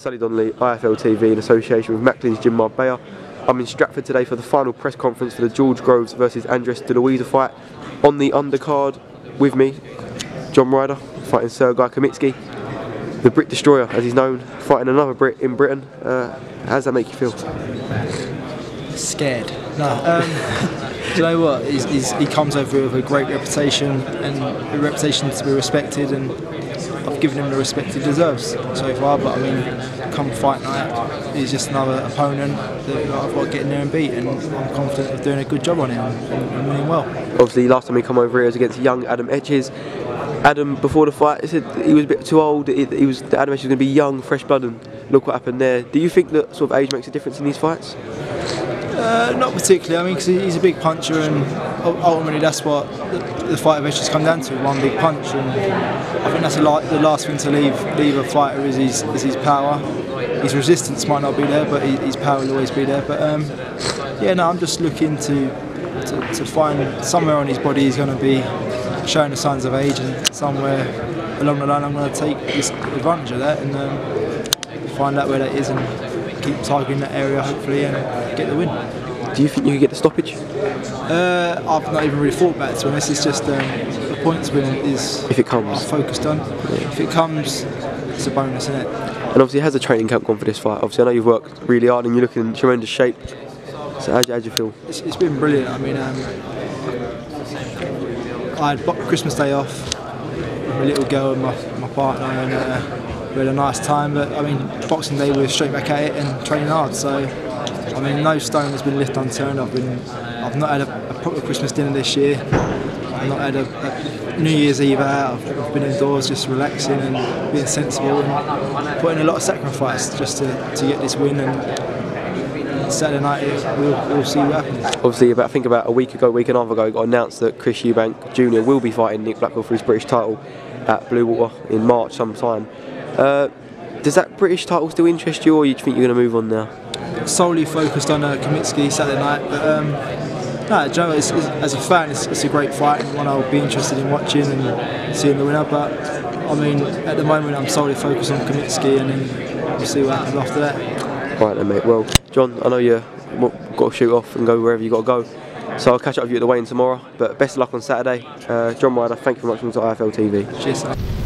Sally Donnelly, IFL TV in association with MacLean's Jim Marbella. I'm in Stratford today for the final press conference for the George Groves versus Andres DeLuisa fight. On the undercard with me, John Ryder fighting Sergei Kamitsky, the Brit Destroyer as he's known, fighting another Brit in Britain. How does that make you feel? Scared. No. Do you know what? He comes over with a great reputation and a reputation to be respected, and I've given him the respect he deserves so far. But I mean, come fight night, he's just another opponent that I've got to get in there and beat, and I'm confident of doing a good job on him and winning well. Obviously, last time he come over here was against young Adam Etches. Adam, before the fight, he said he was a bit too old. Adam Etches was going to be young, fresh blood, and look what happened there. Do you think that sort of age makes a difference in these fights? Not particularly. I mean, because he's a big puncher, and ultimately that's what the fight of Etches come down to—one big punch. And I think that's the last thing to leave a fighter is his power. His resistance might not be there, but his power will always be there. But yeah, no, I'm just looking to find somewhere on his body he's going to be showing the signs of age, and somewhere along the line I'm going to take advantage of that and find out where that is and keep targeting that area hopefully and get the win. Do you think you can get the stoppage? I've not even really thought about it, to be honest. It's just the points win is if it comes. Focused on. Yeah. If it comes, it's a bonus, isn't it? And obviously, how's the training camp gone for this fight? Obviously, I know you've worked really hard and you look in tremendous shape. So how do you feel? It's been brilliant. I mean, I had Christmas Day off with my little girl and my partner, and we had a nice time. But I mean, Boxing Day we were straight back at it and training hard. So I mean, no stone has been left unturned. I've not had a proper Christmas dinner this year. I've not had a New Year's Eve out. I've been indoors just relaxing and being sensible and putting a lot of sacrifice just to get this win. And Saturday night we'll see what happens. Obviously, I think about a week and a half ago, it got announced that Chris Eubank Jr. will be fighting Nick Blackwell for his British title at Blue Water in March sometime. Does that British title still interest you, or do you think you're going to move on now? Solely focused on Kamitsky Saturday night, but no, as a fan it's a great fight and one I'll be interested in watching and seeing the winner, but I mean at the moment I'm solely focused on Kamitsky and then we'll see what happens after that. Right then, mate. Well, John, I know you've got to shoot off and go wherever you've got to go, so I'll catch up with you at the weigh-in tomorrow, but best of luck on Saturday. John Ryder, thank you very much for coming to IFL TV. Cheers, sir.